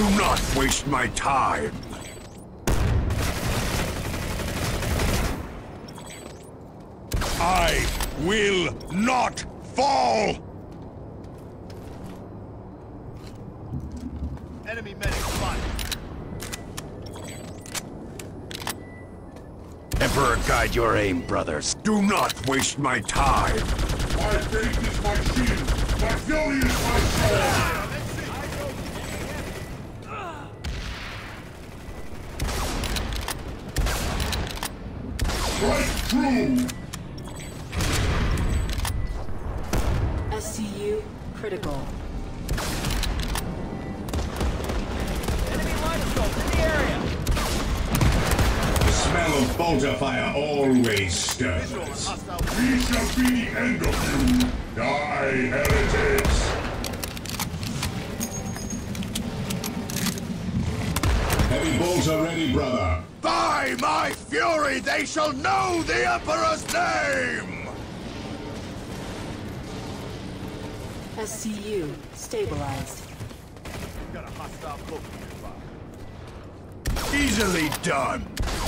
Do not waste my time. I will not fall! Enemy medic spotted. Emperor, guide your aim, brothers. Do not waste my time. My faith is my shield. My fury is my soul. Strike true! SCU critical. Enemy light assault in the area! The smell of bolter fire always stirs. We shall be the end of you, die heretics! Heavy bolter ready, brother. By my fury, they shall know the Emperor's name! SCU stabilized. Got a hostile cloak nearby. Easily done!